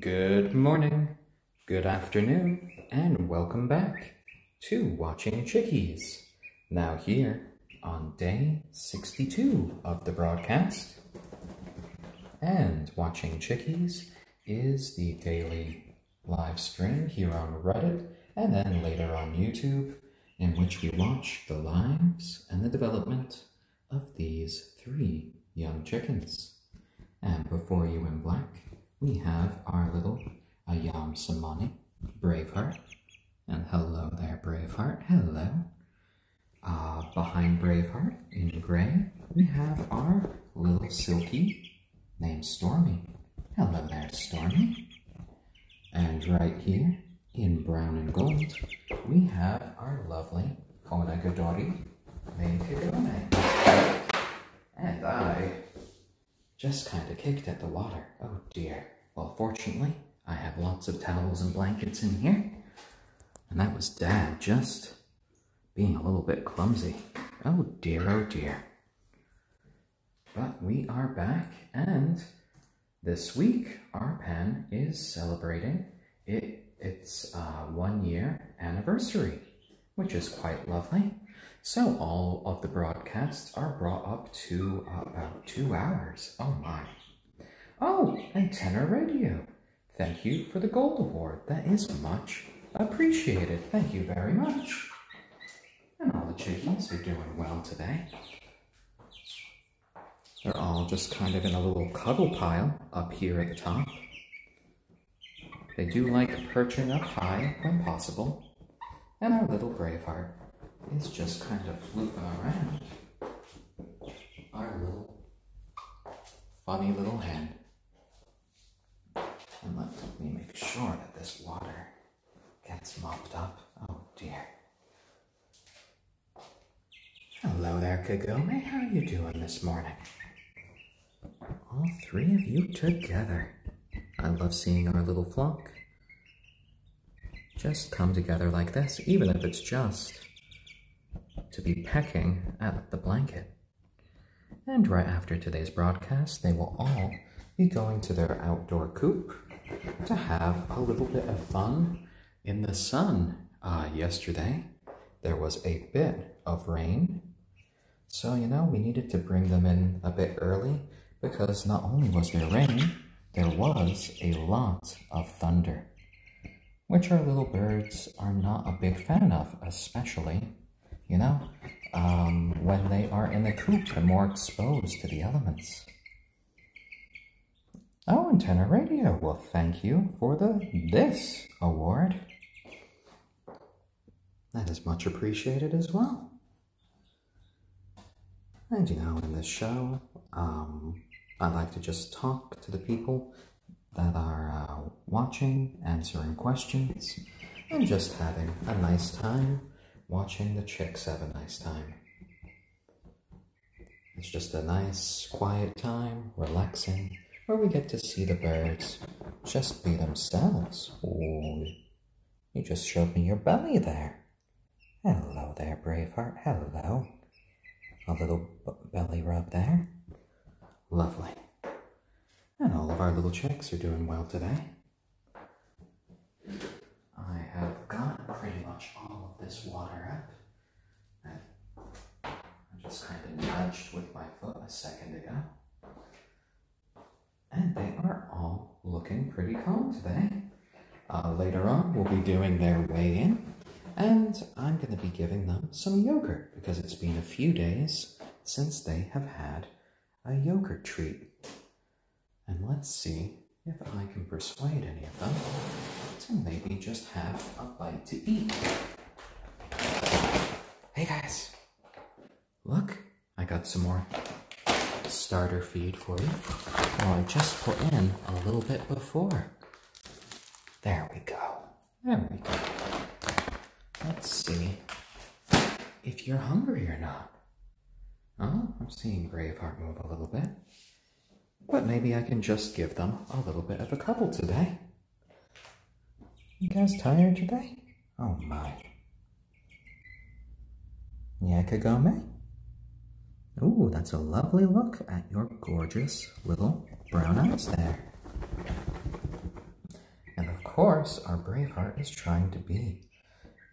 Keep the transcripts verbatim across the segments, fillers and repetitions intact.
Good morning, good afternoon, and welcome back to Watching Chickies. Now here on day sixty-two of the broadcast. And Watching Chickies is the daily live stream here on Reddit and then later on YouTube, in which we watch the lives and the development of these three young chickens. And before you in black, we have our little Ayam Cemani, Braveheart. And hello there, Braveheart. Hello. Uh, behind Braveheart, in gray, we have our little Silkie named Stormy. Hello there, Stormy. And right here, in brown and gold, we have our lovely Onagadori named Kagome. And I just kind of kicked at the water. Oh dear. Well, fortunately, I have lots of towels and blankets in here. And that was Dad just being a little bit clumsy. Oh dear, oh dear. But we are back, and this week, R P A N is celebrating it, its uh, one-year anniversary, which is quite lovely. So all of the broadcasts are brought up to uh, about two hours. Oh my. Oh, and Tenor Radio. Thank you for the Gold Award. That is much appreciated. Thank you very much. And all the chickies are doing well today. They're all just kind of in a little cuddle pile up here at the top. They do like perching up high when possible. And our little Braveheart is just kind of floofing around. Our little funny little hen. And let me make sure that this water gets mopped up. Oh dear. Hello there, Kagome. How are you doing this morning? All three of you together. I love seeing our little flock just come together like this, even if it's just to be pecking at the blanket. And right after today's broadcast, they will all be going to their outdoor coop to have a little bit of fun in the sun. Uh, yesterday, there was a bit of rain, so, you know, we needed to bring them in a bit early because not only was there rain, there was a lot of thunder, which our little birds are not a big fan of, especially, you know, um, when they are in the coop and more exposed to the elements. Oh, and Tenor Radio, well, thank you for the This Award. That is much appreciated as well. And, you know, in this show, um, I like to just talk to the people that are uh, watching, answering questions, and just having a nice time watching the chicks have a nice time. It's just a nice, quiet time, relaxing, where we get to see the birds just be themselves. Ooh, you just showed me your belly there. Hello there, Braveheart. Hello. A little belly rub there. Lovely. And all of our little chicks are doing well today. I have got pretty much all of this water up. I just kind of nudged with my foot a second ago. And they are all looking pretty calm today. Uh, later on, we'll be doing their weigh-in. And I'm going to be giving them some yogurt, because it's been a few days since they have had a yogurt treat. And let's see if I can persuade any of them to maybe just have a bite to eat. Hey guys, look, I got some more starter feed for you. Well, I just put in a little bit before. There we go, there we go. Let's see if you're hungry or not. Oh, I'm seeing Braveheart move a little bit. But maybe I can just give them a little bit of a cuddle today. You guys tired today? Oh my. Yeah, Kagome? Ooh, that's a lovely look at your gorgeous little brown eyes there. course, our Braveheart is trying to be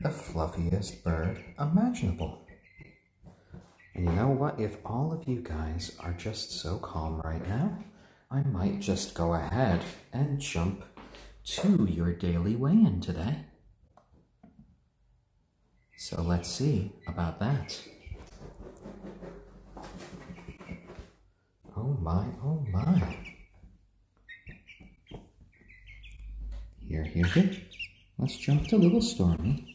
the fluffiest bird imaginable. And you know what? If all of you guys are just so calm right now, I might just go ahead and jump to your daily weigh-in today. So let's see about that. Oh my, oh my. Here, here, here. Let's jump to little Stormy.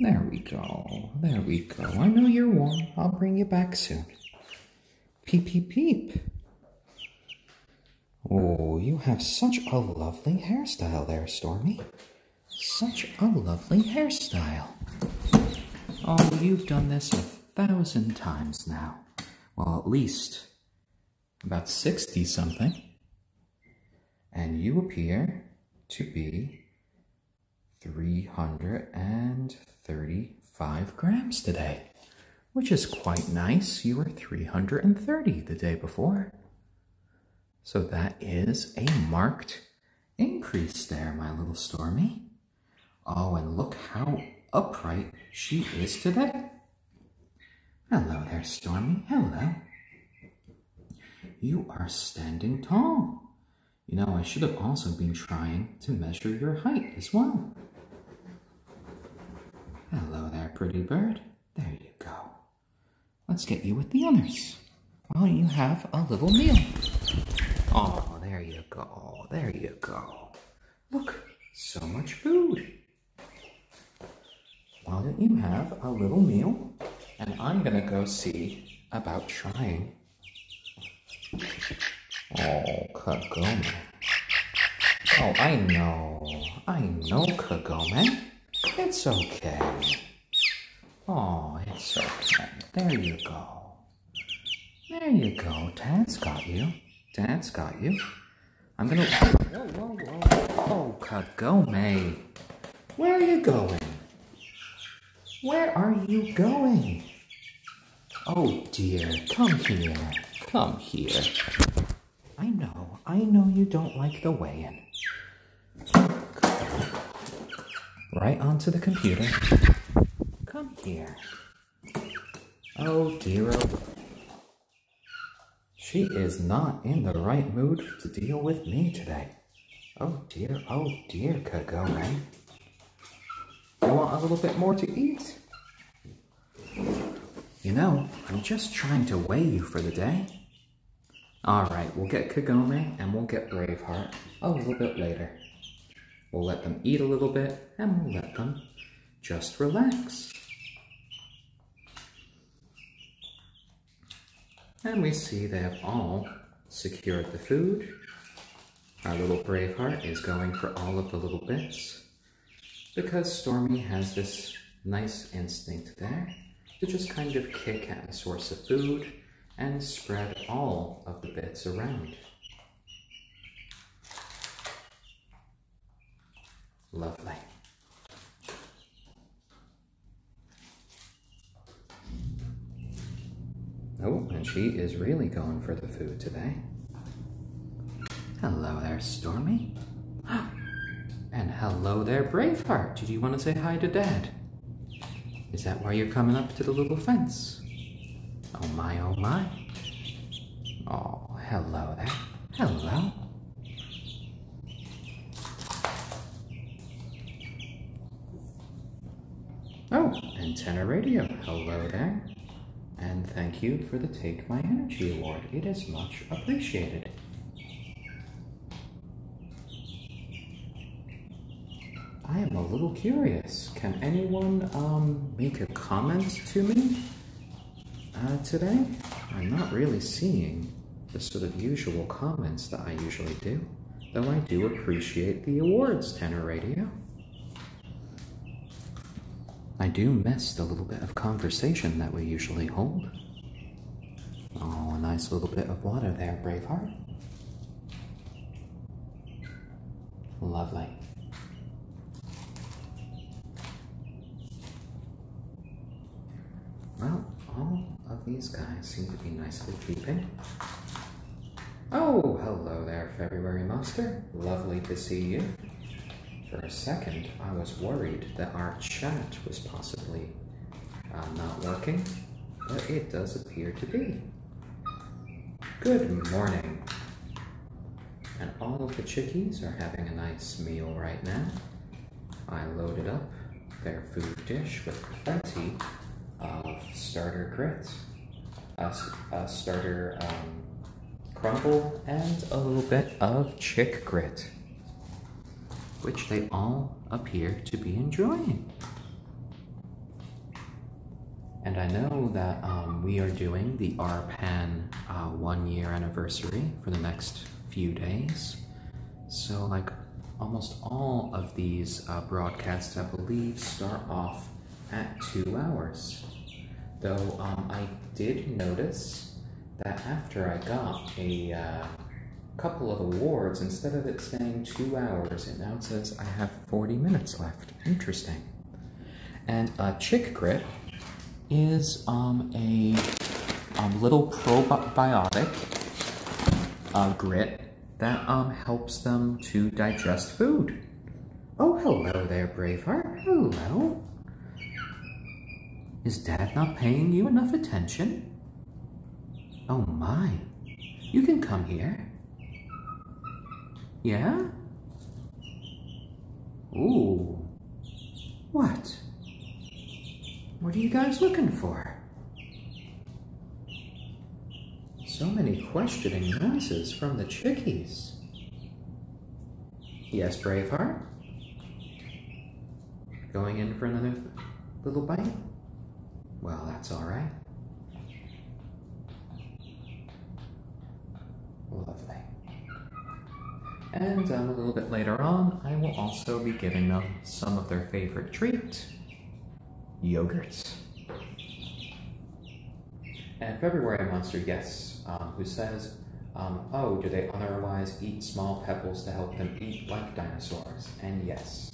There we go, there we go. I know you're warm, I'll bring you back soon. Peep, peep, peep. Oh, you have such a lovely hairstyle there, Stormy. Such a lovely hairstyle. Oh, you've done this a thousand times now. Well, at least about sixty something. And you appear to be three hundred thirty-five grams today, which is quite nice. You were three hundred thirty the day before. So that is a marked increase there, my little Stormy. Oh, and look how upright she is today. Hello there, Stormy. Hello. You are standing tall. You know, I should have also been trying to measure your height as well. Hello there, pretty bird. There you go. Let's get you with the others while you have a little meal. Oh, there you go. There you go. Look, so much food. Why don't you have a little meal? And I'm gonna go see about trying. Oh, Kagome. Oh, I know. I know, Kagome. It's okay. Oh, it's okay. There you go. There you go. Dad's got you. Dad's got you. I'm gonna... Whoa, whoa, whoa. Oh, Kagome. Where are you going? Where are you going? Oh, dear. Come here. Come here. I know, I know you don't like the weigh-in. Right onto the computer. Come here. Oh dear. She is not in the right mood to deal with me today. Oh dear, oh dear, Kagome. You want a little bit more to eat? You know, I'm just trying to weigh you for the day. Alright, we'll get Kagome and we'll get Braveheart a little bit later. We'll let them eat a little bit and we'll let them just relax. And we see they have all secured the food. Our little Braveheart is going for all of the little bits because Stormy has this nice instinct there to just kind of kick at a source of food and spread all of the bits around. Lovely. Oh, and she is really going for the food today. Hello there, Stormy. And hello there, Braveheart. Did you want to say hi to Dad? Is that why you're coming up to the little fence? Oh my, oh my. Oh, hello there. Hello. Oh, antenna radio. Hello there. And thank you for the Take My Energy Award. It is much appreciated. I am a little curious. Can anyone um, make a comment to me? Uh, today, I'm not really seeing the sort of usual comments that I usually do, though I do appreciate the awards, Tenor Radio. I do miss the little bit of conversation that we usually hold. Oh, a nice little bit of water there, Braveheart. Lovely. Well, all of these guys seem to be nicely keeping. Oh, hello there, February Monster. Lovely to see you. For a second, I was worried that our chat was possibly uh, not working, but it does appear to be. Good morning. And all of the chickies are having a nice meal right now. I loaded up their food dish with plenty of starter grits, a, a starter um, crumble, and a little bit of chick grit, which they all appear to be enjoying. And I know that um, we are doing the R P A N uh, one year anniversary for the next few days. So like almost all of these uh, broadcasts, I believe, start off at two hours. Though um, I did notice that after I got a uh, couple of awards, instead of it saying two hours, it now says I have forty minutes left. Interesting. And uh, chick grit is um, a um, little probiotic uh, grit that um, helps them to digest food. Oh, hello there, Braveheart. Hello. Is Dad not paying you enough attention? Oh my. You can come here. Yeah? Ooh. What? What are you guys looking for? So many questioning noises from the chickies. Yes, Braveheart? Going in for another little bite? Well, that's alright. Lovely. And um, a little bit later on, I will also be giving them some of their favorite treat, yogurts. And February Monster, yes, um, who says, um, oh, do they otherwise eat small pebbles to help them eat like dinosaurs? And yes.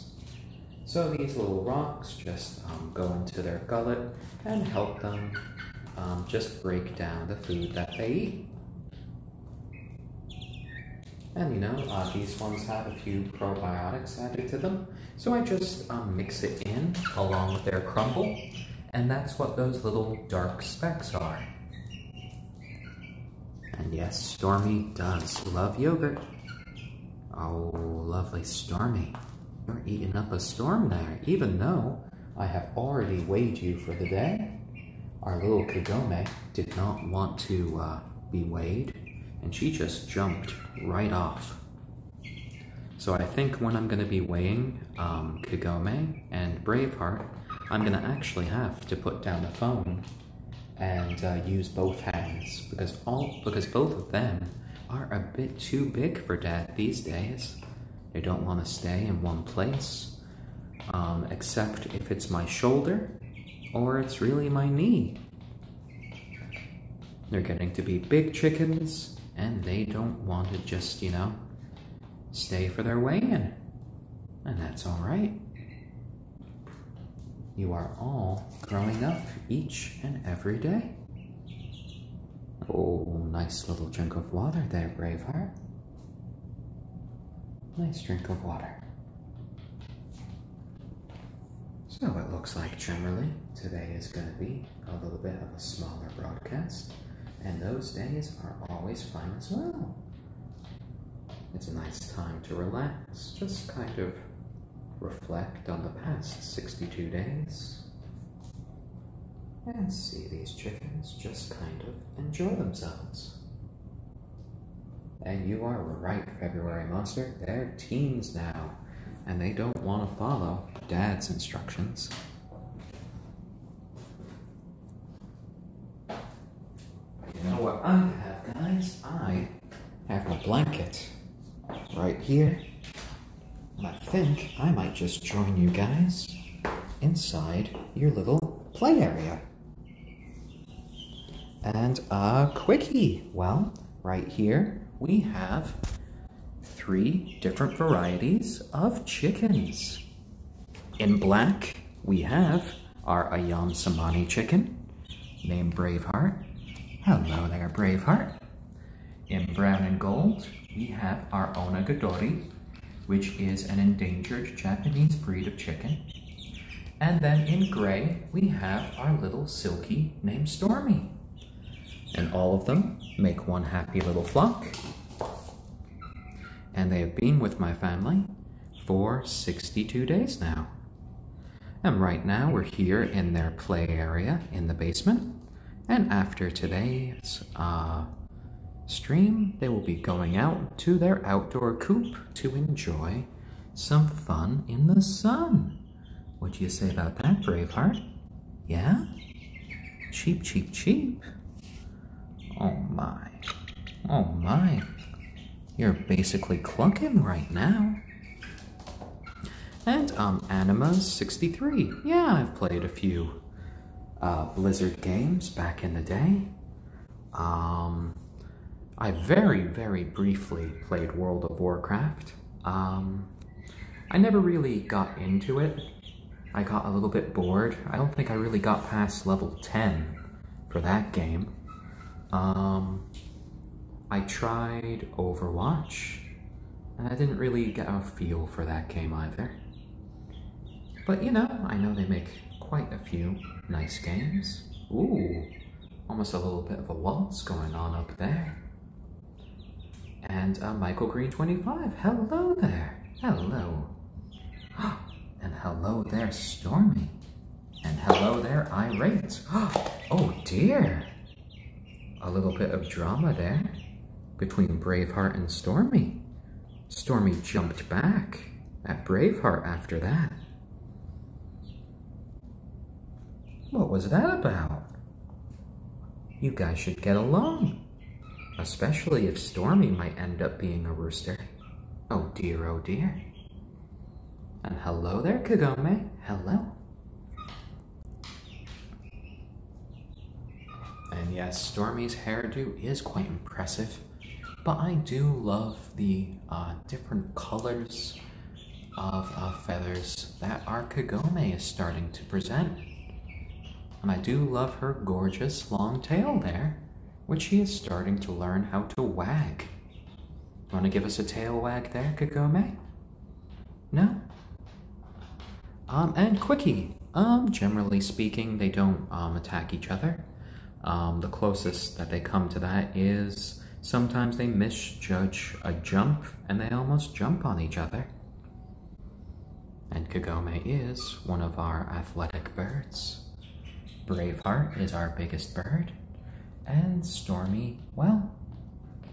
So these little rocks just um, go into their gullet and help them um, just break down the food that they eat. And you know, uh, these ones have a few probiotics added to them. So I just um, mix it in along with their crumble. And that's what those little dark specks are. And yes, Stormy does love yogurt. Oh, lovely Stormy. You're eating up a storm there, even though I have already weighed you for the day. Our little Kagome did not want to uh, be weighed. And she just jumped right off. So I think when I'm going to be weighing um, Kagome and Braveheart, I'm going to actually have to put down the phone and uh, use both hands because all because both of them are a bit too big for Dad these days. They don't want to stay in one place, um, except if it's my shoulder or it's really my knee. They're getting to be big chickens. And they don't want to just, you know, stay for their weigh-in. And that's all right. You are all growing up each and every day. Oh, nice little drink of water there, Braveheart. Nice drink of water. So it looks like generally today is going to be a little bit of a smaller broadcast. And those days are always fun as well. It's a nice time to relax, just kind of reflect on the past sixty-two days and see these chickens just kind of enjoy themselves. And you are right, February Monster, they're teens now, and they don't want to follow Dad's instructions. I have, guys, I have my blanket right here, and I think I might just join you guys inside your little play area. And a quickie, well, right here we have three different varieties of chickens. In black, we have our Ayam Cemani chicken, named Braveheart. Hello there, Braveheart. In brown and gold, we have our Onagadori, which is an endangered Japanese breed of chicken. And then in gray, we have our little silkie named Stormy. And all of them make one happy little flock. And they have been with my family for sixty-two days now. And right now we're here in their play area in the basement. And after today's uh, stream, they will be going out to their outdoor coop to enjoy some fun in the sun. What do you say about that, Braveheart? Yeah? Cheep, cheep, cheep. Oh my. Oh my. You're basically clucking right now. And, um, Anima's sixty-three. Yeah, I've played a few uh, Blizzard games back in the day. Um, I very, very briefly played World of Warcraft. Um, I never really got into it. I got a little bit bored. I don't think I really got past level ten for that game. Um, I tried Overwatch, and I didn't really get a feel for that game either. But you know, I know they make quite a few nice games. Ooh, almost a little bit of a waltz going on up there. And uh, Michael Green twenty-five, hello there, hello. And hello there, Stormy. And hello there, Irate. Oh dear. A little bit of drama there between Braveheart and Stormy. Stormy jumped back at Braveheart after that. What was that about? You guys should get along. Especially if Stormy might end up being a rooster. Oh dear, oh dear. And hello there, Kagome. Hello. And yes, Stormy's hairdo is quite impressive, but I do love the uh, different colors of uh, feathers that our Kagome is starting to present. And I do love her gorgeous long tail there, which she is starting to learn how to wag. Want to give us a tail wag there, Kagome? No? Um, and Quickie, um, generally speaking, they don't, um, attack each other. Um, the closest that they come to that is sometimes they misjudge a jump and they almost jump on each other. And Kagome is one of our athletic birds. Braveheart is our biggest bird. And Stormy, well,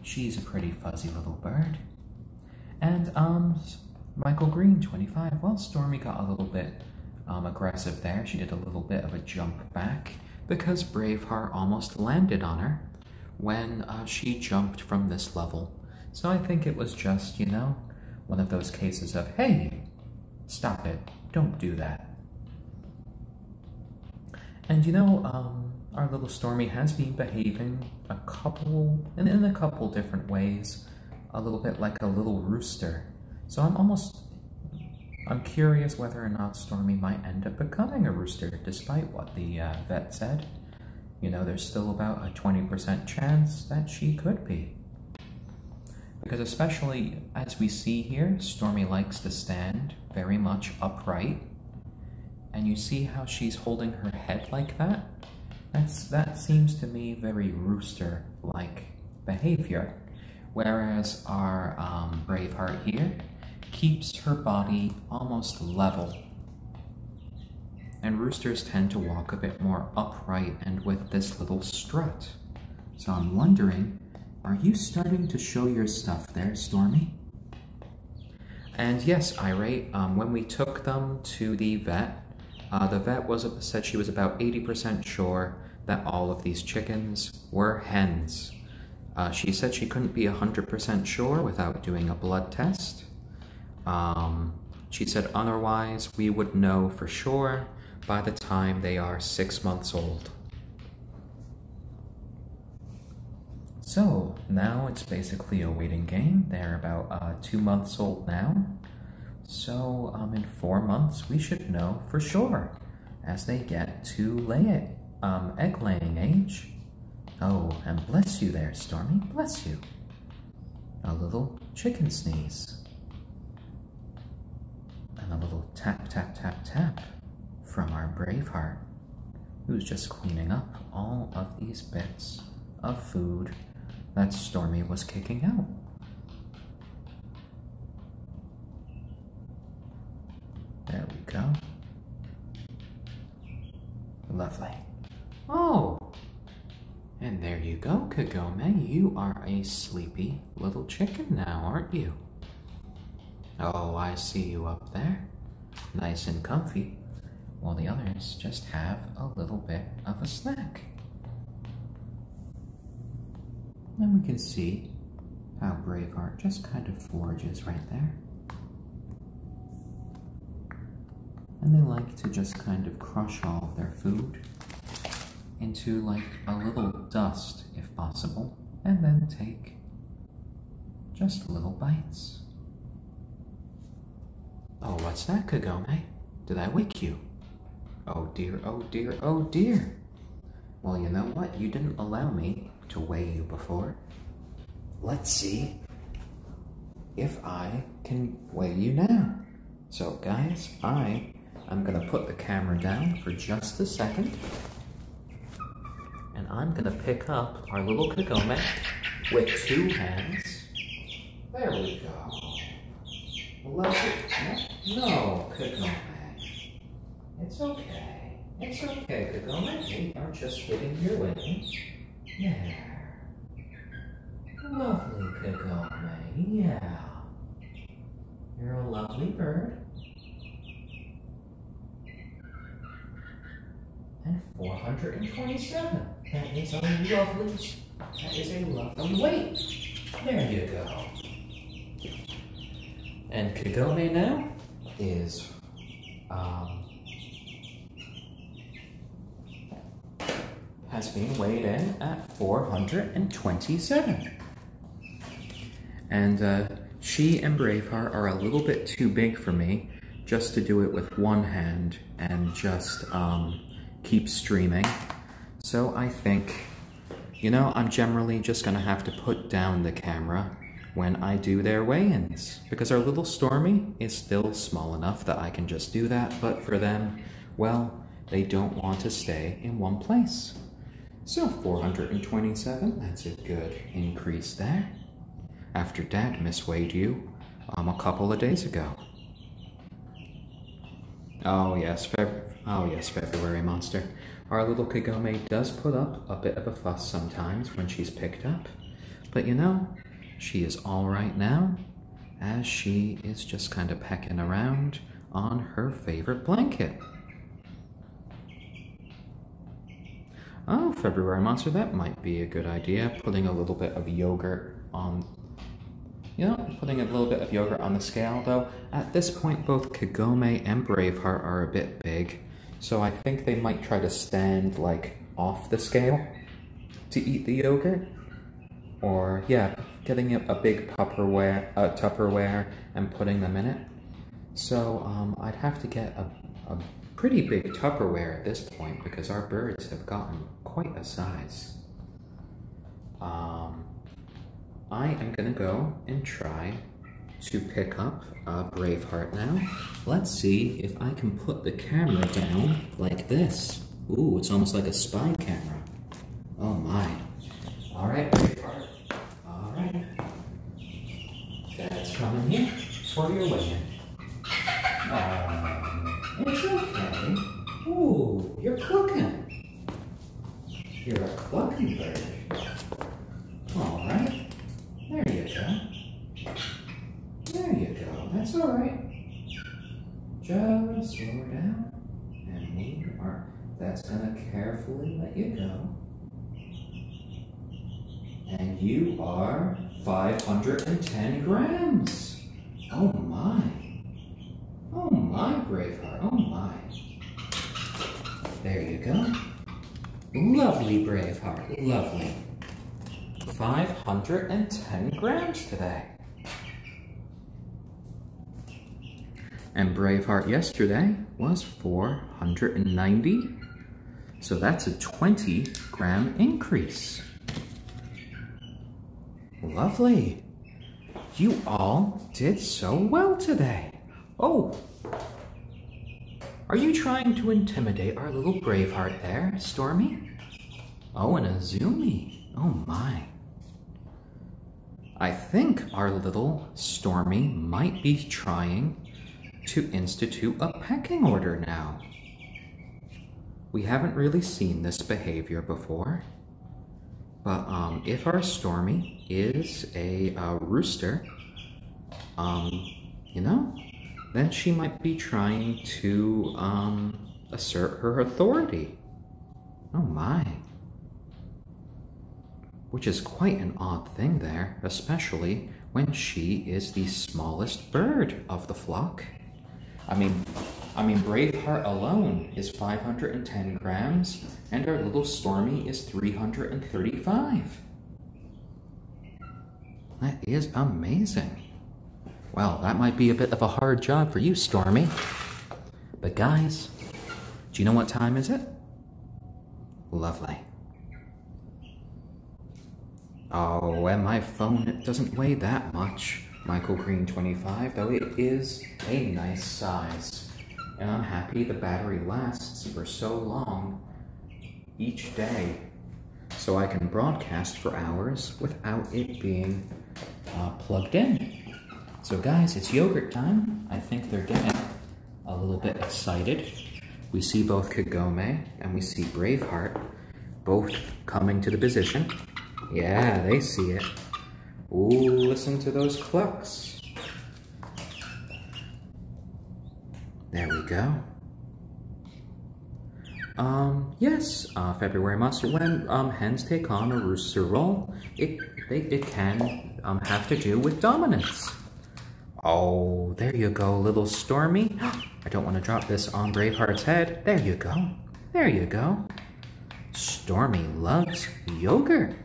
she's a pretty fuzzy little bird. And, um... Michael Green twenty-five, well, Stormy got a little bit um, aggressive there. She did a little bit of a jump back because Braveheart almost landed on her when uh, she jumped from this level. So I think it was just, you know, one of those cases of, hey, stop it, don't do that. And you know, um, our little Stormy has been behaving a couple, and in a couple different ways, a little bit like a little rooster. So I'm almost, I'm curious whether or not Stormy might end up becoming a rooster, despite what the uh, vet said. You know, there's still about a twenty percent chance that she could be. Because especially as we see here, Stormy likes to stand very much upright. And you see how she's holding her head like that? That's, that seems to me very rooster-like behavior. Whereas our um, Braveheart here keeps her body almost level. And roosters tend to walk a bit more upright and with this little strut. So I'm wondering, are you starting to show your stuff there, Stormy? And yes, Irate, um, when we took them to the vet, uh, the vet was, said she was about eighty percent sure that all of these chickens were hens. Uh, she said she couldn't be one hundred percent sure without doing a blood test. Um, she said otherwise we would know for sure by the time they are six months old. So now it's basically a waiting game. They're about uh, two months old now. So um, in four months we should know for sure as they get to lay um, egg laying age. Oh, and bless you there, Stormy, bless you. A little chicken sneeze. and a little tap tap tap tap from our Braveheart, who's just cleaning up all of these bits of food that Stormy was kicking out. There we go. Lovely. Oh! And there you go, Kagome. You are a sleepy little chicken now, aren't you? Oh, I see you up there. Nice and comfy. While the others just have a little bit of a snack. And we can see how Braveheart just kind of forages right there. And they like to just kind of crush all of their food into like a little dust, if possible, and then take just little bites. Oh, what's that, Kagome? Did I wake you? Oh dear, oh dear, oh dear. Well, you know what? You didn't allow me to weigh you before. Let's see if I can weigh you now. So guys, I am gonna put the camera down for just a second. And I'm gonna pick up our little Kagome with two hands. There we go. Let it, no, Kagome. It's okay. It's okay, Kagome. We are just sitting here waiting. There. Lovely, Kagome. Yeah. You're a lovely bird. And four hundred twenty-seven. That is a lovely, that is a lovely weight. There you go. And Kagome now is, um, has been weighed in at four hundred twenty-seven. And uh, she and Braveheart are a little bit too big for me just to do it with one hand and just um, keep streaming. So I think, you know, I'm generally just gonna have to put down the camera when I do their weigh-ins, because our little Stormy is still small enough that I can just do that, but for them, well, they don't want to stay in one place. So four hundred twenty-seven, that's a good increase there. After Dad misweighed you um, a couple of days ago. Oh yes, Feb oh yes, February monster. Our little Kagome does put up a bit of a fuss sometimes when she's picked up, but you know, she is all right now, as she is just kind of pecking around on her favorite blanket. Oh, February monster, that might be a good idea. Putting a little bit of yogurt on, you know, putting a little bit of yogurt on the scale, though. At this point, both Kagome and Braveheart are a bit big, so I think they might try to stand, like, off the scale to eat the yogurt. Or, yeah, getting a big Tupperware, uh, Tupperware and putting them in it. So, um, I'd have to get a, a pretty big Tupperware at this point because our birds have gotten quite a size. Um, I am gonna go and try to pick up uh, Braveheart now. Let's see if I can put the camera down like this. Ooh, it's almost like a spy camera. Oh my. All right, Braveheart. All right. Dad's coming here for your weigh-in. Um, it's okay. Ooh, you're clucking. You're a clucking bird. All right. There you go. There you go. That's all right. Just slow her down and move your arm. That's gonna carefully let you go. And you are five hundred ten grams. Oh my. Oh my, Braveheart. Oh my. There you go. Lovely, Braveheart. Lovely. five hundred ten grams today. And Braveheart yesterday was four hundred ninety. So that's a twenty gram increase. Lovely. You all did so well today. Oh, Are you trying to intimidate our little Braveheart there, Stormy? Oh, and Azumi. Oh my. I think our little Stormy might be trying to institute a pecking order now. We haven't really seen this behavior before, but um, if our Stormy is a uh, rooster, um, you know, then she might be trying to um, assert her authority. Oh my. Which is quite an odd thing there, especially when she is the smallest bird of the flock. I mean, I mean, Braveheart alone is five hundred ten grams, and our little Stormy is three hundred thirty-five. That is amazing. Well, that might be a bit of a hard job for you, Stormy. But guys, do you know what time is it? Lovely. Oh, and my phone, it doesn't weigh that much, Michael Green twenty-five, though it is a nice size. And I'm happy the battery lasts for so long each day, so I can broadcast for hours without it being uh, plugged in. So guys, it's yogurt time. I think they're getting a little bit excited. We see both Kagome and we see Braveheart both coming to the position. Yeah, they see it. Ooh, listen to those clucks. There we go. Um, yes, uh, February must. When um, hens take on a rooster role, it, they, it can um, have to do with dominance. Oh, there you go, little Stormy. I don't want to drop this on Braveheart's head. There you go. There you go. Stormy loves yogurt.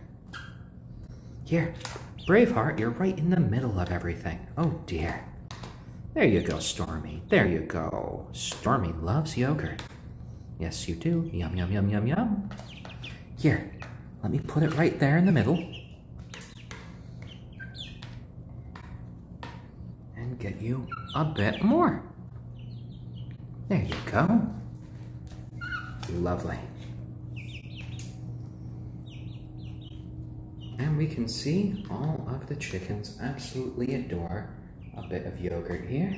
Here, Braveheart, you're right in the middle of everything. Oh, dear. There you go, Stormy. There you go. Stormy loves yogurt. Yes, you do. Yum, yum, yum, yum, yum. Here, let me put it right there in the middle. Get you a bit more. There you go. Lovely. And we can see all of the chickens absolutely adore a bit of yogurt here.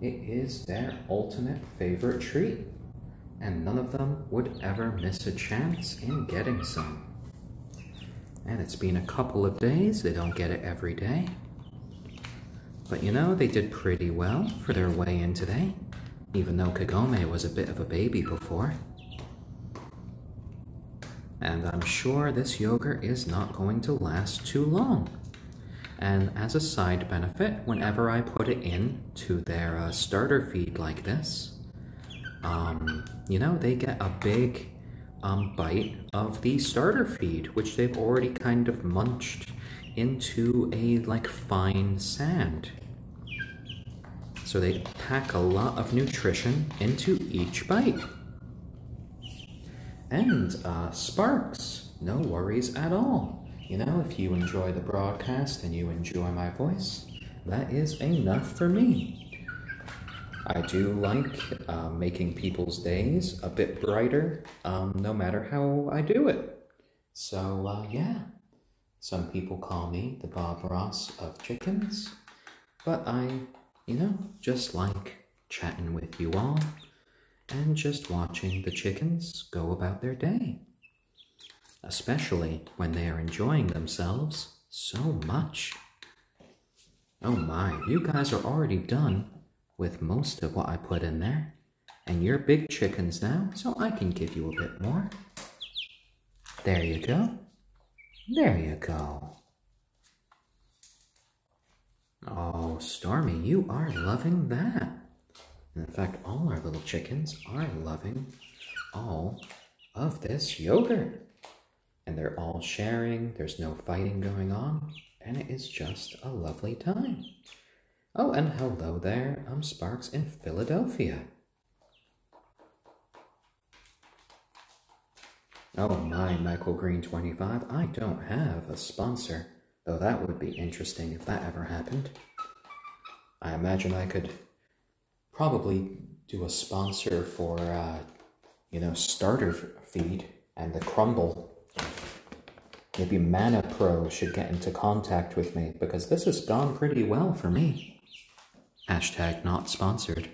It is their ultimate favorite treat, and none of them would ever miss a chance in getting some. And it's been a couple of days, they don't get it every day. But you know, they did pretty well for their way in today, even though Kagome was a bit of a baby before. And I'm sure this yogurt is not going to last too long. And as a side benefit, whenever I put it in to their uh, starter feed like this, um, you know, they get a big um, bite of the starter feed, which they've already kind of munched into a like fine sand. So they pack a lot of nutrition into each bite. And uh, Sparks, no worries at all. You know, if you enjoy the broadcast and you enjoy my voice, that is enough for me. I do like uh, making people's days a bit brighter, um, no matter how I do it. So uh, yeah. Some people call me the Bob Ross of chickens, but I, you know, just like chatting with you all and just watching the chickens go about their day, especially when they are enjoying themselves so much. Oh my, you guys are already done with most of what I put in there, and you're big chickens now, so I can give you a bit more. There you go. There you go. Oh, Stormy, you are loving that. In fact, all our little chickens are loving all of this yogurt. And they're all sharing, there's no fighting going on, and it is just a lovely time. Oh, and hello there, I'm Sparks in Philadelphia. Oh my, Michael Green twenty-five, I don't have a sponsor, though that would be interesting if that ever happened. I imagine I could probably to a sponsor for, uh, you know, starter feed and the crumble. Maybe Mana Pro should get into contact with me, because this has gone pretty well for me. Hashtag not sponsored.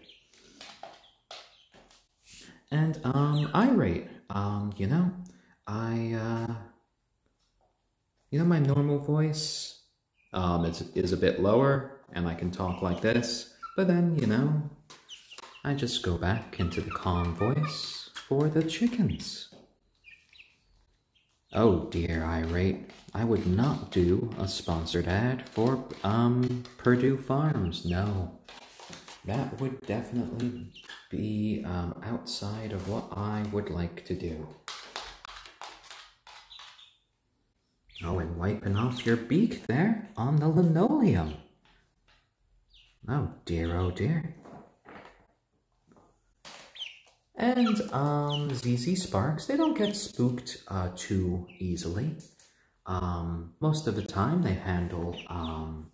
And, um, irate. Um, you know, I, uh, you know, my normal voice, um, is, is a bit lower, and I can talk like this, but then, you know, I just go back into the calm voice for the chickens. Oh dear, irate. I would not do a sponsored ad for, um, Purdue Farms, no. That would definitely be um, outside of what I would like to do. Oh, and wiping off your beak there on the linoleum. Oh dear, oh dear. And um, Z Z Sparks, they don't get spooked uh, too easily. Um, most of the time they handle um,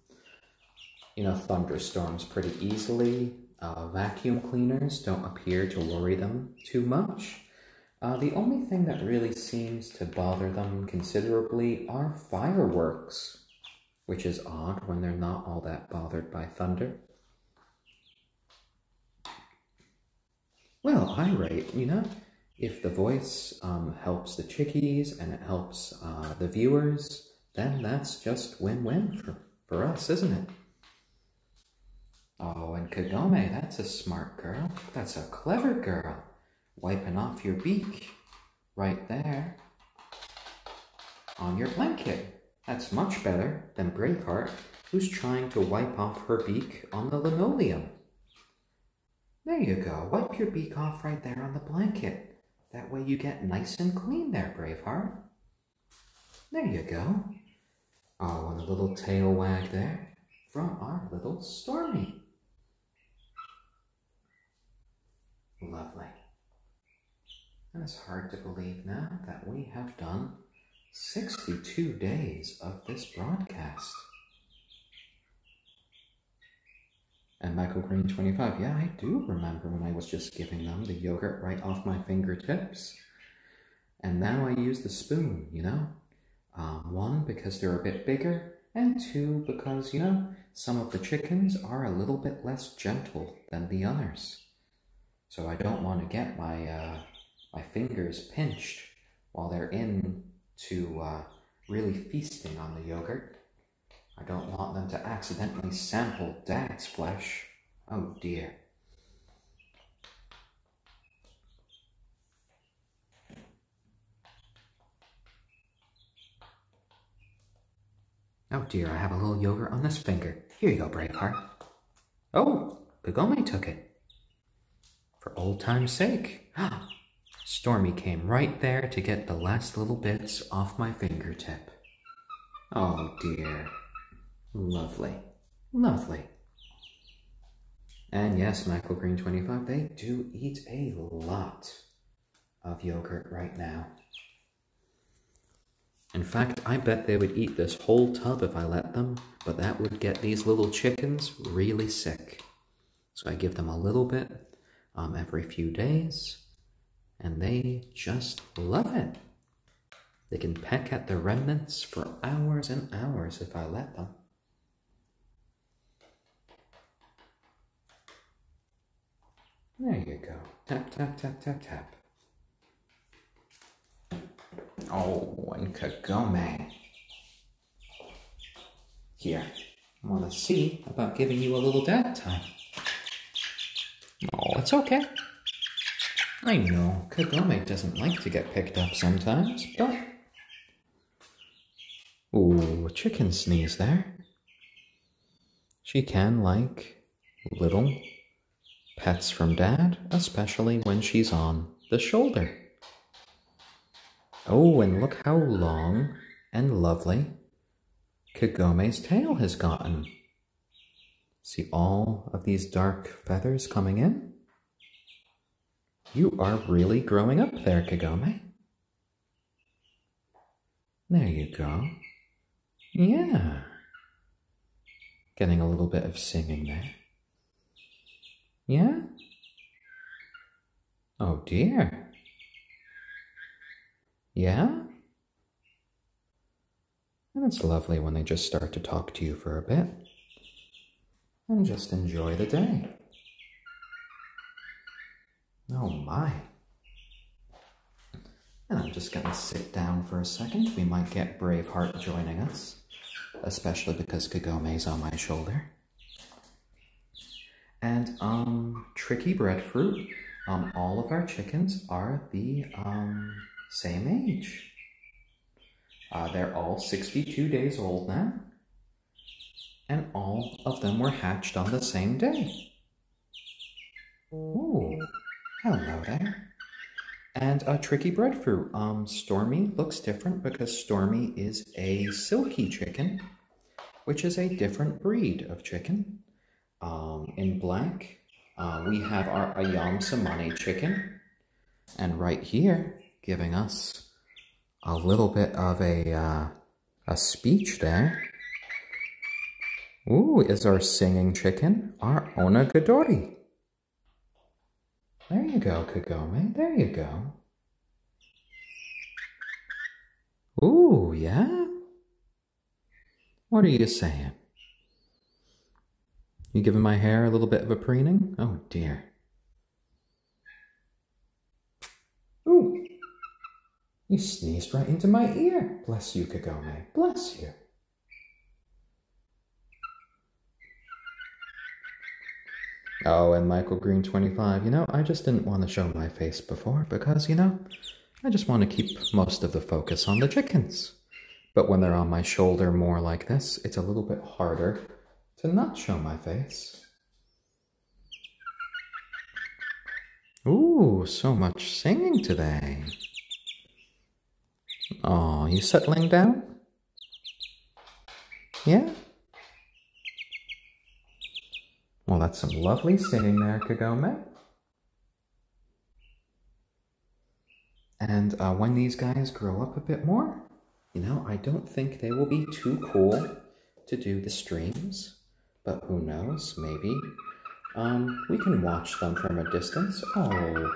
you know, thunderstorms pretty easily. Uh, vacuum cleaners don't appear to worry them too much. Uh, the only thing that really seems to bother them considerably are fireworks, which is odd when they're not all that bothered by thunder. Well, irate, you know, if the voice um, helps the chickies and it helps uh, the viewers, then that's just win-win for, for us, isn't it? Oh, and Kagome, that's a smart girl. That's a clever girl. Wiping off your beak right there on your blanket. That's much better than Braveheart, who's trying to wipe off her beak on the linoleum. There you go. Wipe your beak off right there on the blanket. That way you get nice and clean there, Braveheart. There you go. Oh, and a little tail wag there from our little Stormy. Lovely. And it's hard to believe now that we have done sixty-two days of this broadcast. And Michael Green twenty-five, yeah, I do remember when I was just giving them the yogurt right off my fingertips. And now I use the spoon, you know? Um, one, because they're a bit bigger. And two, because, you know, some of the chickens are a little bit less gentle than the others. So I don't want to get my, uh, my fingers pinched while they're in to uh, really feasting on the yogurt. I don't want them to accidentally sample Dad's flesh. Oh dear. Oh dear, I have a little yogurt on this finger. Here you go, Braveheart. Oh, Kagome took it. For old time's sake. Stormy came right there to get the last little bits off my fingertip. Oh dear. Lovely. Lovely. And yes, Michael Green twenty-five, they do eat a lot of yogurt right now. In fact, I bet they would eat this whole tub if I let them, but that would get these little chickens really sick. So I give them a little bit um, every few days, and they just love it. They can peck at the remnants for hours and hours if I let them. There you go. Tap, tap, tap, tap, tap. Oh, and Kagome. Here, I want to see about giving you a little dad time. Oh, it's okay. I know, Kagome doesn't like to get picked up sometimes, but... Ooh, chicken sneeze there. She can like little pets from Dad, especially when she's on the shoulder. Oh, and look how long and lovely Kagome's tail has gotten. See all of these dark feathers coming in? You are really growing up there, Kagome. There you go. Yeah. Getting a little bit of singing there. Yeah? Oh dear. Yeah? And it's lovely when they just start to talk to you for a bit and just enjoy the day. Oh my. And I'm just gonna sit down for a second. We might get Braveheart joining us, especially because Kagome's on my shoulder. And um, tricky breadfruit, um, all of our chickens are the um, same age. Uh, they're all sixty-two days old now, and all of them were hatched on the same day. Ooh, hello there. And a tricky breadfruit. Um, Stormy looks different because Stormy is a silkie chicken, which is a different breed of chicken. Um, in black, uh, we have our Ayam Cemani chicken, and right here, giving us a little bit of a, uh, a speech there. Ooh, is our singing chicken, our Onagadori. There you go, Kagome, there you go. Ooh, yeah? What are you saying? You giving my hair a little bit of a preening? Oh dear. Ooh. You sneezed right into my ear. Bless you, Kagome. Bless you. Oh, and Michael Green twenty-five. You know, I just didn't want to show my face before because, you know, I just want to keep most of the focus on the chickens. But when they're on my shoulder more like this, it's a little bit harder to not show my face. Ooh, so much singing today. Aw, you settling down? Yeah? Well, that's some lovely singing there, Kagome. And uh, when these guys grow up a bit more, you know, I don't think they will be too cool to do the streams, but who knows, maybe. Um, we can watch them from a distance. Oh,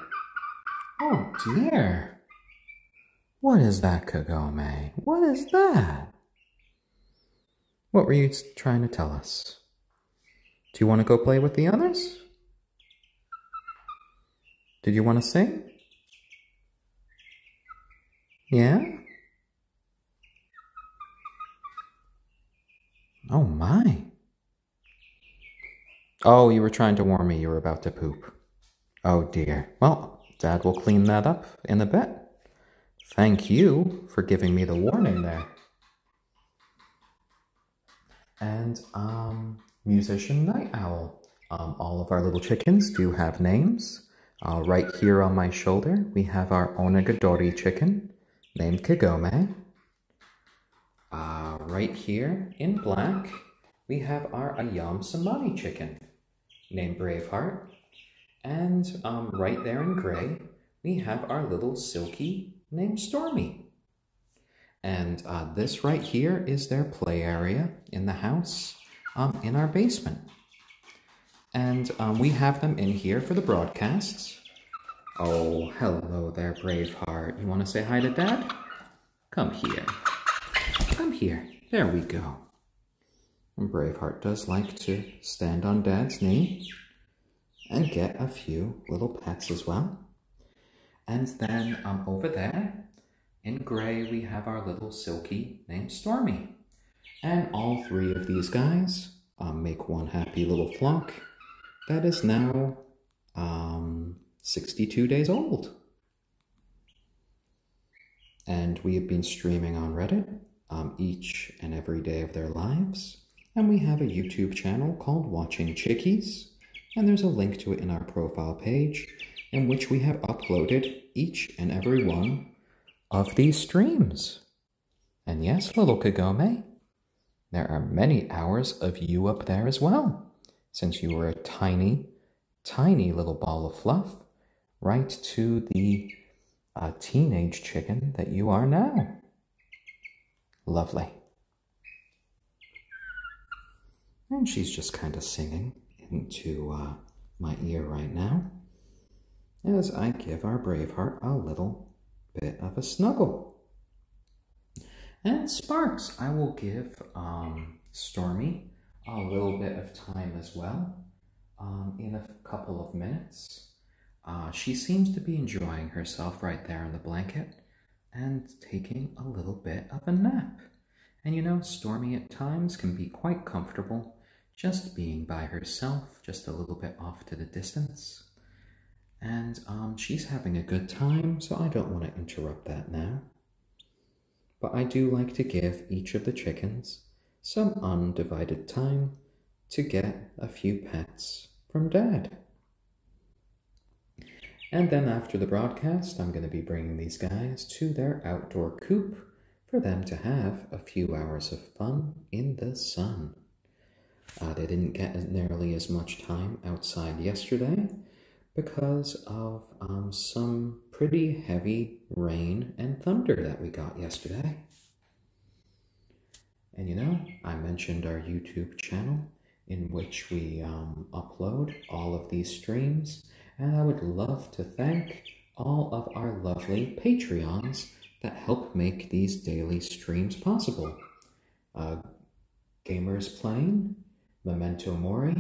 oh dear. What is that, Kagome? What is that? What were you trying to tell us? Do you want to go play with the others? Did you want to sing? Yeah? Oh my. Oh, you were trying to warn me you were about to poop. Oh dear. Well, Dad will clean that up in a bit. Thank you for giving me the warning there. And um, musician night owl. Um, all of our little chickens do have names. Uh, right here on my shoulder, we have our Onagadori chicken named Kagome. Uh, right here in black, we have our Ayam Cemani chicken named Braveheart. And um, right there in gray, we have our little silky named Stormy. And uh, this right here is their play area in the house, um, in our basement. And um, we have them in here for the broadcasts. Oh, hello there, Braveheart. You want to say hi to Dad? Come here. Come here. There we go. And Braveheart does like to stand on Dad's knee and get a few little pets as well. And then um, over there, in gray, we have our little silkie named Stormy. And all three of these guys um, make one happy little flock that is now um, sixty-two days old. And we have been streaming on Reddit um, each and every day of their lives. And we have a YouTube channel called Watching Chickies. And there's a link to it in our profile page, in which we have uploaded each and every one of these streams. And yes, little Kagome, there are many hours of you up there as well, since you were a tiny, tiny little ball of fluff, right to the uh, teenage chicken that you are now. Lovely. And she's just kind of singing into uh, my ear right now. as I give our Braveheart a little bit of a snuggle. And Sparks, I will give um, Stormy a little bit of time as well, um, in a couple of minutes. Uh, she seems to be enjoying herself right there on the blanket and taking a little bit of a nap. And you know, Stormy at times can be quite comfortable just being by herself, just a little bit off to the distance. And um, she's having a good time, so I don't want to interrupt that now. But I do like to give each of the chickens some undivided time to get a few pets from Dad. And then after the broadcast, I'm going to be bringing these guys to their outdoor coop for them to have a few hours of fun in the sun. Uh, they didn't get nearly as much time outside yesterday because of um, some pretty heavy rain and thunder that we got yesterday. And you know, I mentioned our YouTube channel in which we um, upload all of these streams, and I would love to thank all of our lovely Patreons that help make these daily streams possible. Uh, Gamers Playing, Memento Mori,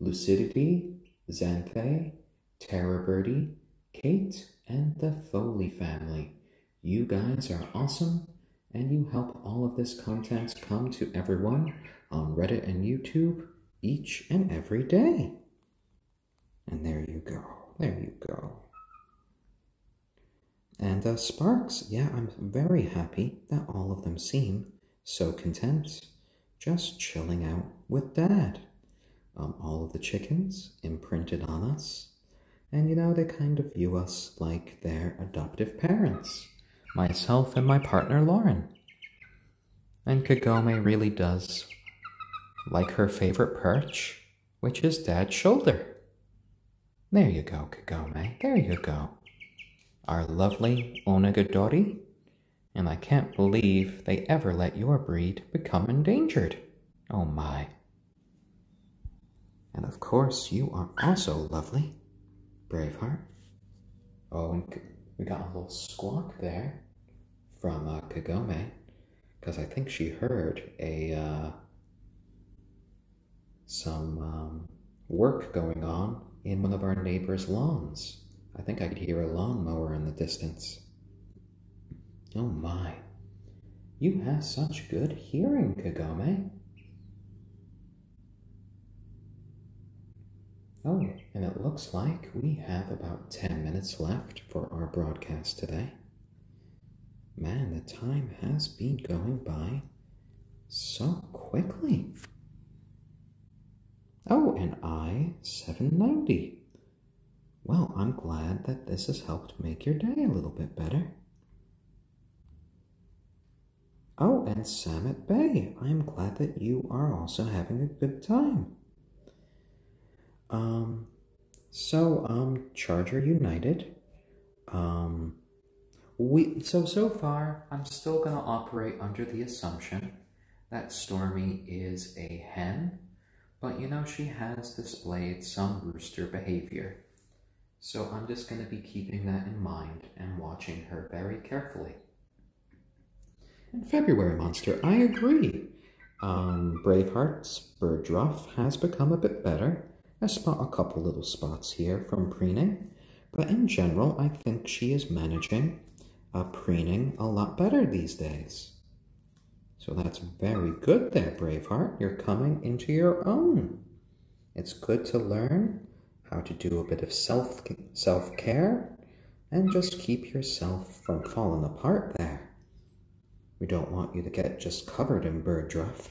Lucidity, Xanthe, Terror Birdie, Kate, and the Foley family. You guys are awesome, and you help all of this content come to everyone on Reddit and YouTube each and every day. And there you go, there you go. And uh, Sparks, yeah, I'm very happy that all of them seem so content, just chilling out with Dad. Um, all of the chickens imprinted on us. And you know, they kind of view us like their adoptive parents. Myself and my partner, Lauren. And Kagome really does like her favorite perch, which is Dad's shoulder. There you go, Kagome. There you go. Our lovely Onagadori. And I can't believe they ever let your breed become endangered. Oh my. And of course, you are also lovely, Braveheart. Oh, and we got a little squawk there from uh, Kagome, because I think she heard a uh, some um, work going on in one of our neighbors' lawns. I think I could hear a lawnmower in the distance. Oh my, you have such good hearing, Kagome. Oh, and it looks like we have about ten minutes left for our broadcast today. Man, the time has been going by so quickly. Oh, and I seven ninety. Well, I'm glad that this has helped make your day a little bit better. Oh, and Sam at Bay, I'm glad that you are also having a good time. Um, so, um, Charger United, um, we, so, so far, I'm still gonna operate under the assumption that Stormy is a hen, but you know, she has displayed some rooster behavior. So I'm just gonna be keeping that in mind and watching her very carefully. And February Monster, I agree. Um, Braveheart's bird ruff has become a bit better. I spot a couple little spots here from preening, but in general, I think she is managing uh, preening a lot better these days. So that's very good there, Braveheart. You're coming into your own. It's good to learn how to do a bit of self, self-care and just keep yourself from falling apart there. We don't want you to get just covered in bird ruff.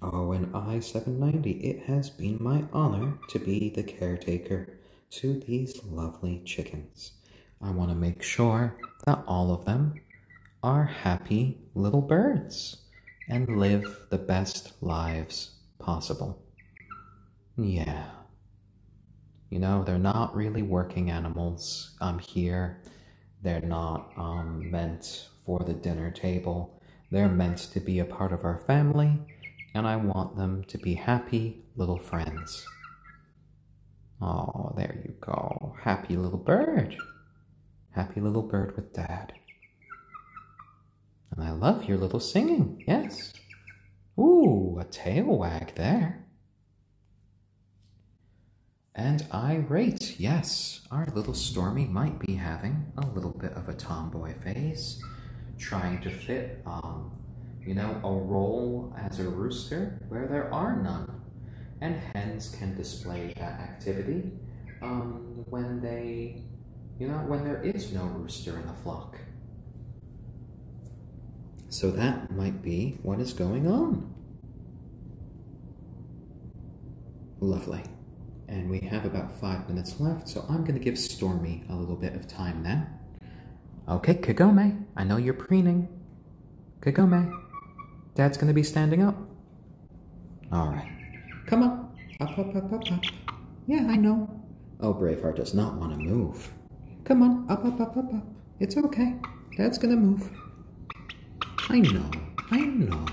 Oh, and I seven ninety, it has been my honor to be the caretaker to these lovely chickens. I want to make sure that all of them are happy little birds and live the best lives possible. Yeah. You know, they're not really working animals. I'm here. They're not um, meant for the dinner table. They're meant to be a part of our family. And I want them to be happy, little friends. Oh, there you go. Happy little bird. Happy little bird with Dad. And I love your little singing, yes. Ooh, a tail wag there. And irate, yes. Our little Stormy might be having a little bit of a tomboy phase, trying to fit, um, you know, a role as a rooster where there are none. And hens can display that activity um, when they, you know, when there is no rooster in the flock. So that might be what is going on. Lovely. And we have about five minutes left, so I'm going to give Stormy a little bit of time then. Okay, Kagome, I know you're preening. Kagome, Dad's going to be standing up. All right. Come up. Up, up, up, up, up. Yeah, I know. Oh, Braveheart does not want to move. Come on. Up, up, up, up, up. It's okay. Dad's going to move. I know. I know.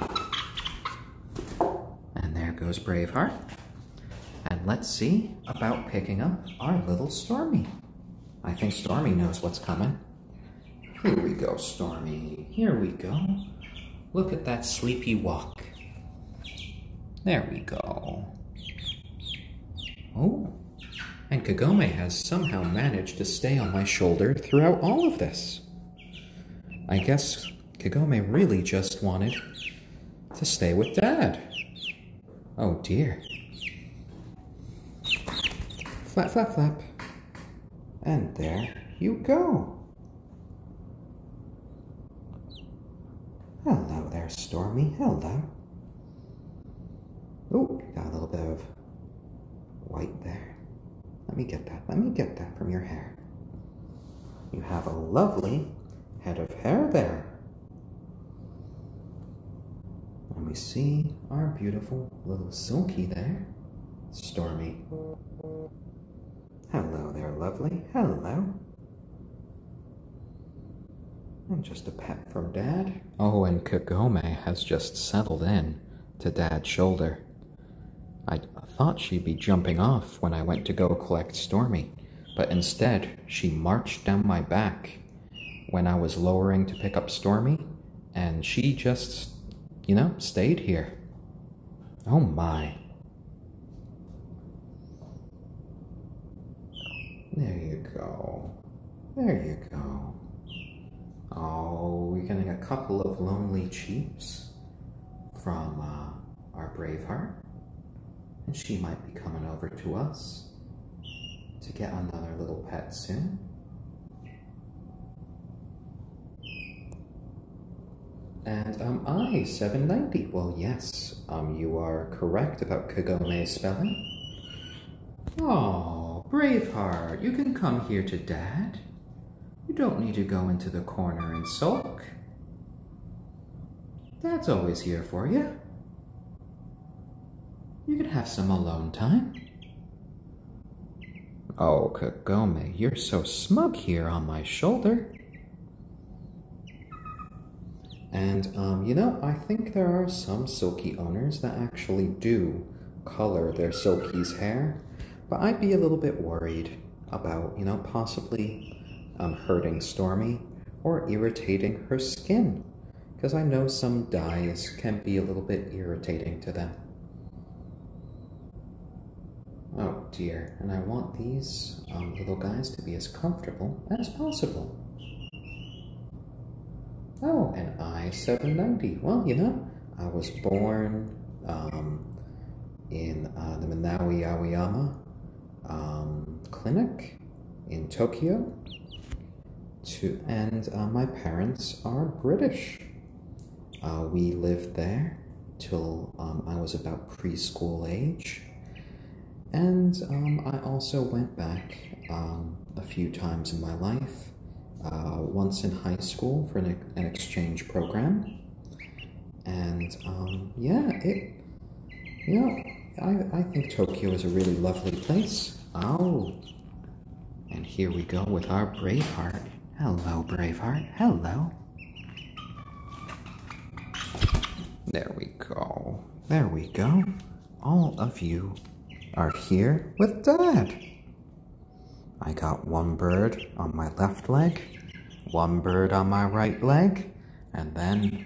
And there goes Braveheart. And let's see about picking up our little Stormy. I think Stormy knows what's coming. Here we go, Stormy. Here we go. Look at that sleepy walk. There we go. Oh, and Kagome has somehow managed to stay on my shoulder throughout all of this. I guess Kagome really just wanted to stay with Dad. Oh dear. Flap, flap, flap. And there you go. Hello there, Stormy. Hello. Oh, got a little bit of white there. Let me get that. Let me get that from your hair. You have a lovely head of hair there. And we see our beautiful little Silkie there. Stormy. Hello there, lovely. Hello. And just a pet from Dad. Oh, and Kagome has just settled in to Dad's shoulder. I thought she'd be jumping off when I went to go collect Stormy, but instead she marched down my back when I was lowering to pick up Stormy, and she just, you know, stayed here. Oh my. There you go. There you go. Oh, we're getting a couple of lonely cheeps from uh, our Braveheart. And she might be coming over to us to get another little pet soon. And am um, I seven ninety? Well, yes, um, you are correct about Kagome's spelling. Oh, Braveheart, you can come here to Dad. You don't need to go into the corner and sulk. Dad's always here for you. You can have some alone time. Oh, Kagome, you're so smug here on my shoulder. And, um, you know, I think there are some Silkie owners that actually do color their Silkie's hair, but I'd be a little bit worried about, you know, possibly Um, hurting Stormy or irritating her skin, because I know some dyes can be a little bit irritating to them. Oh dear, and I want these um, little guys to be as comfortable as possible. Oh, and I seven ninety. Well, you know, I was born um, in uh, the Manawi Aoyama um, clinic in Tokyo. To, and uh, my parents are British. Uh, we lived there till um, I was about preschool age. And um, I also went back um, a few times in my life. Uh, once in high school for an, an exchange program. And um, yeah, it, you know, I, I think Tokyo is a really lovely place. Oh, and here we go with our Braveheart. Hello, Braveheart. Hello. There we go. There we go. all of you are here with Dad. I got one bird on my left leg, one bird on my right leg, and then,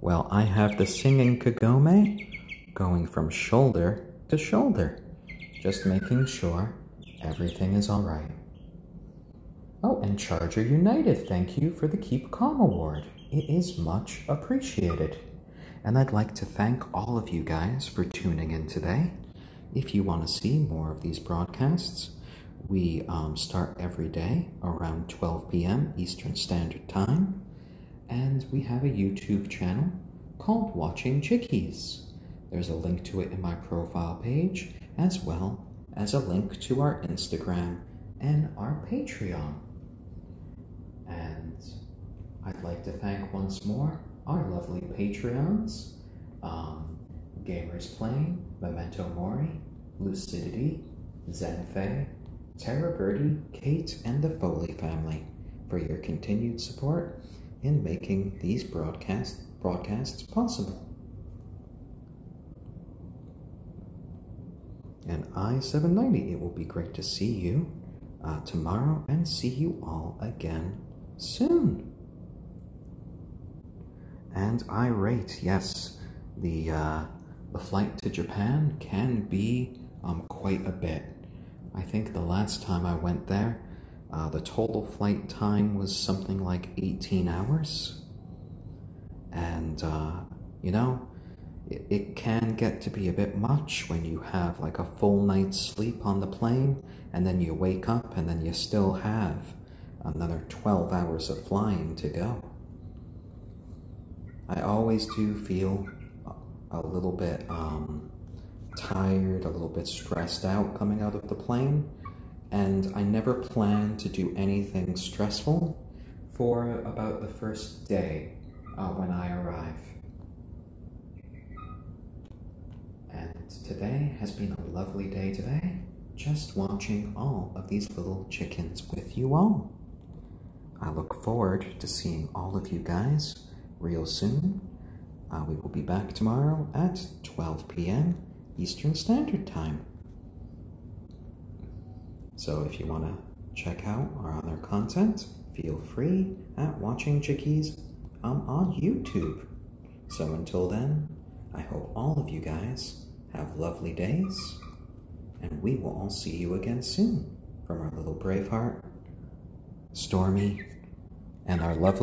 well, I have the singing Kagome going from shoulder to shoulder, just making sure everything is all right. Oh, and Charger United, thank you for the Keep Calm Award. It is much appreciated. And I'd like to thank all of you guys for tuning in today. If you want to see more of these broadcasts, we um, start every day around twelve p m Eastern Standard Time. And we have a YouTube channel called Watching Chickies. There's a link to it in my profile page, as well as a link to our Instagram and our Patreon. And I'd like to thank once more our lovely Patreons, um, Gamers Playing, Memento Mori, Lucidity, Zenfei, Tara Birdie, Kate, and the Foley family for your continued support in making these broadcast, broadcasts possible. And I seven ninety, it will be great to see you uh, tomorrow and see you all again soon. And irate, yes, the uh, the flight to Japan can be um quite a bit. I think the last time I went there, uh, the total flight time was something like eighteen hours. And, uh, you know, it, it can get to be a bit much when you have like a full night's sleep on the plane, and then you wake up and then you still have another twelve hours of flying to go. I always do feel a little bit, um... tired, a little bit stressed out coming out of the plane, and I never plan to do anything stressful for about the first day uh, when I arrive. And today has been a lovely day today, just watching all of these little chickens with you all. I look forward to seeing all of you guys real soon. Uh, we will be back tomorrow at twelve p m Eastern Standard Time. So if you want to check out our other content, feel free at Watching Chickies um, on YouTube. So until then, I hope all of you guys have lovely days, and we will all see you again soon from our little Braveheart, Stormy, and our lovely